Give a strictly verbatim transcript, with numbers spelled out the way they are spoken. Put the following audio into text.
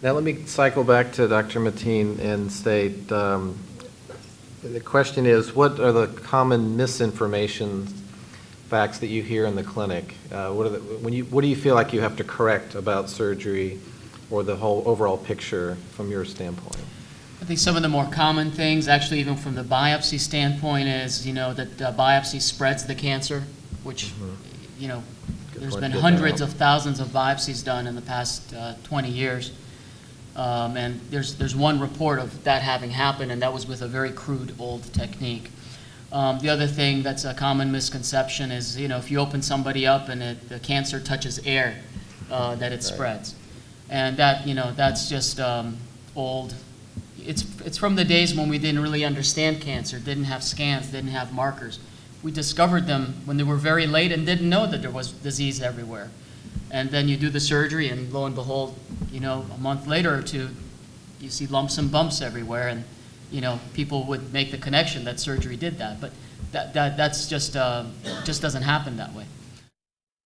Now let me cycle back to Doctor Matin and state, um, the question is, what are the common misinformation facts that you hear in the clinic? Uh, what, are the, when you, what do you feel like you have to correct about surgery or the whole overall picture from your standpoint? I think some of the more common things, actually even from the biopsy standpoint, is, you know, that uh, biopsy spreads the cancer, which, mm-hmm. you know, Good there's been hundreds of thousands of biopsies done in the past uh, twenty years. Um, and there's, there's one report of that having happened, and that was with a very crude, old technique. Um, the other thing that's a common misconception is, you know, if you open somebody up and it, the cancer touches air, uh, that it right. spreads. And that, you know, that's just um, old. It's, it's from the days when we didn't really understand cancer, didn't have scans, didn't have markers. We discovered them when they were very late and didn't know that there was disease everywhere. And then you do the surgery, and lo and behold, you know, a month later or two, you see lumps and bumps everywhere, and, you know, people would make the connection that surgery did that. But that, that, that's just, uh, just doesn't happen that way.